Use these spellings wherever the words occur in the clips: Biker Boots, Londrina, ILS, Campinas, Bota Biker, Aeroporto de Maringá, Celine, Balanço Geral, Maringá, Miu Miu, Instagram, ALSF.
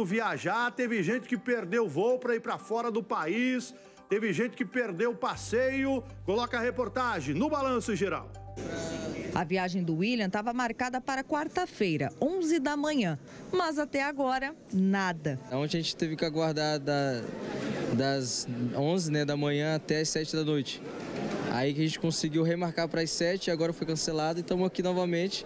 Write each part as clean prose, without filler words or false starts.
do viajar, teve gente que perdeu o voo para ir para fora do país, teve gente que perdeu o passeio. Coloca a reportagem no Balanço Geral. A viagem do William estava marcada para quarta-feira, 11 da manhã, mas até agora, nada. Ontem a gente teve que aguardar das 11 da manhã até as 7 da noite. Aí que a gente conseguiu remarcar para as 7, agora foi cancelado e estamos aqui novamente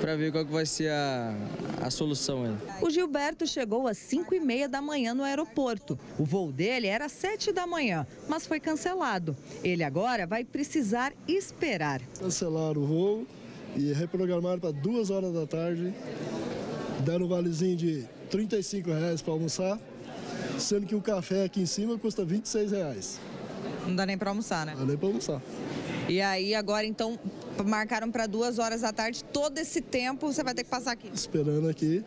para ver qual que vai ser a solução aí. O Gilberto chegou às 5h30 da manhã no aeroporto. O voo dele era às 7 da manhã, mas foi cancelado. Ele agora vai precisar esperar. Cancelaram o voo e reprogramaram para 2 horas da tarde. Deram um valezinho de R$ 35 para almoçar, sendo que o café aqui em cima custa R$ 26. Não dá nem para almoçar, né? Não dá nem para almoçar. E aí agora, então, marcaram para 2 horas da tarde. Todo esse tempo você vai ter que passar aqui? Esperando aqui.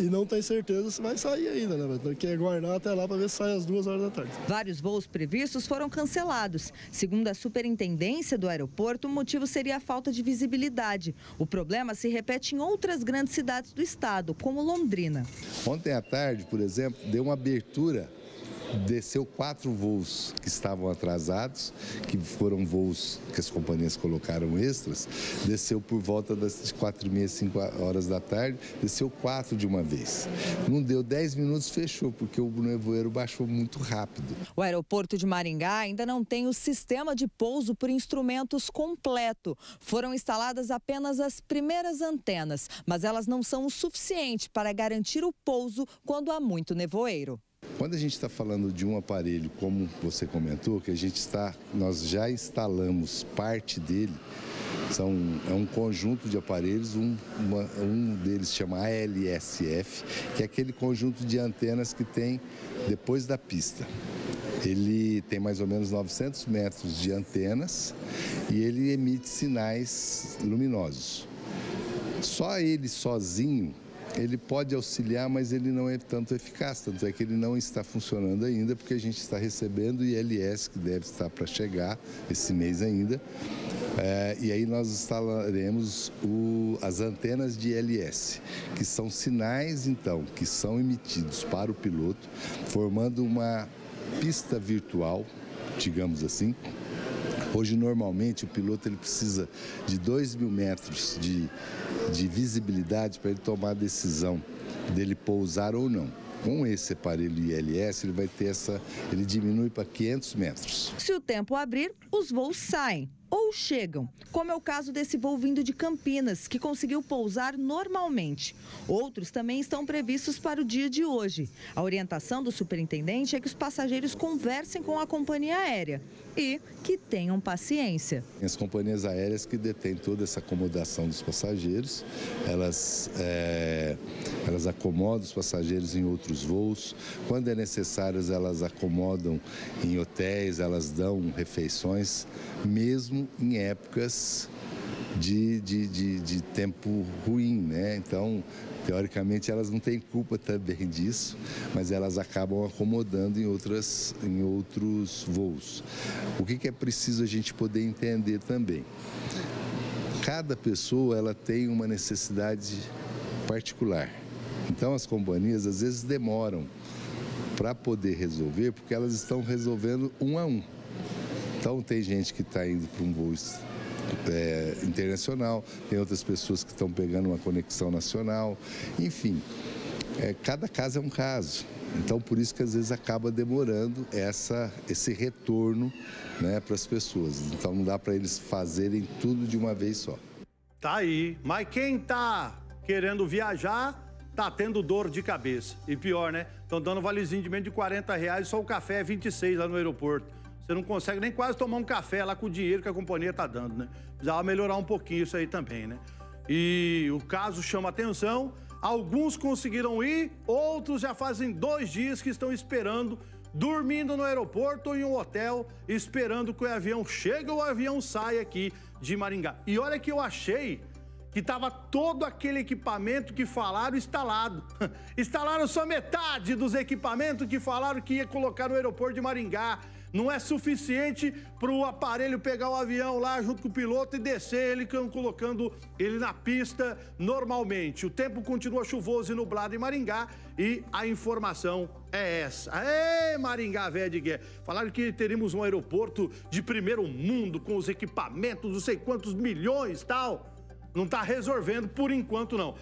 E não tem certeza se vai sair ainda, né? Tem que aguardar até lá para ver se sai às 2 horas da tarde. Vários voos previstos foram cancelados. Segundo a superintendência do aeroporto, o motivo seria a falta de visibilidade. O problema se repete em outras grandes cidades do estado, como Londrina. Ontem à tarde, por exemplo, deu uma abertura. Desceu 4 voos que estavam atrasados, que foram voos que as companhias colocaram extras. Desceu por volta das 4h30, 5 horas da tarde, desceu 4 de uma vez. Não deu 10 minutos, fechou, porque o nevoeiro baixou muito rápido. O aeroporto de Maringá ainda não tem o sistema de pouso por instrumentos completo. Foram instaladas apenas as primeiras antenas, mas elas não são o suficiente para garantir o pouso quando há muito nevoeiro. Quando a gente está falando de um aparelho, como você comentou, que nós já instalamos parte dele, é um conjunto de aparelhos, um deles chama ALSF, que é aquele conjunto de antenas que tem depois da pista. Ele tem mais ou menos 900 metros de antenas e ele emite sinais luminosos. Só ele sozinho, ele pode auxiliar, mas ele não é tanto eficaz, tanto é que ele não está funcionando ainda, porque a gente está recebendo ILS, que deve estar para chegar esse mês ainda, e aí nós instalaremos as antenas de ILS, que são sinais, então, que são emitidos para o piloto, formando uma pista virtual, digamos assim. Hoje, normalmente, o piloto ele precisa de 2.000 metros de visibilidade para ele tomar a decisão dele pousar ou não. Com esse aparelho ILS, ele vai ter ele diminui para 500 metros. Se o tempo abrir, os voos saem ou chegam, como é o caso desse voo vindo de Campinas, que conseguiu pousar normalmente. Outros também estão previstos para o dia de hoje. A orientação do superintendente é que os passageiros conversem com a companhia aérea e que tenham paciência. As companhias aéreas que detêm toda essa acomodação dos passageiros, elas acomodam os passageiros em outros voos. Quando é necessário, elas acomodam em hotéis, elas dão refeições, mesmo em épocas de tempo ruim, né? Então, teoricamente, elas não têm culpa também disso, mas elas acabam acomodando em outros voos. O que é preciso a gente poder entender também? Cada pessoa ela tem uma necessidade particular. Então, as companhias às vezes demoram para poder resolver, porque elas estão resolvendo um a um. Então, tem gente que está indo para um voo internacional, tem outras pessoas que estão pegando uma conexão nacional, enfim, cada caso é um caso. Então, por isso que às vezes acaba demorando esse retorno, né, para as pessoas. Então, não dá para eles fazerem tudo de uma vez só. Tá aí, mas quem tá querendo viajar tá tendo dor de cabeça. E pior, né? Estão dando valezinho de menos de R$ 40, só o café é 26 lá no aeroporto. Você não consegue nem quase tomar um café lá com o dinheiro que a companhia está dando, né? Precisava melhorar um pouquinho isso aí também, né? E o caso chama atenção. Alguns conseguiram ir, outros já fazem 2 dias que estão esperando, dormindo no aeroporto ou em um hotel, esperando que o avião chegue ou o avião saia aqui de Maringá. E olha que eu achei que estava todo aquele equipamento que falaram instalado. Instalaram só metade dos equipamentos que falaram que ia colocar no aeroporto de Maringá. Não é suficiente para o aparelho pegar o avião lá junto com o piloto e descer ele, colocando ele na pista normalmente. O tempo continua chuvoso e nublado em Maringá e a informação é essa. Ei, Maringá, velha de guerra. Falaram que teríamos um aeroporto de primeiro mundo com os equipamentos, não sei quantos milhões e tal. Não está resolvendo por enquanto, não.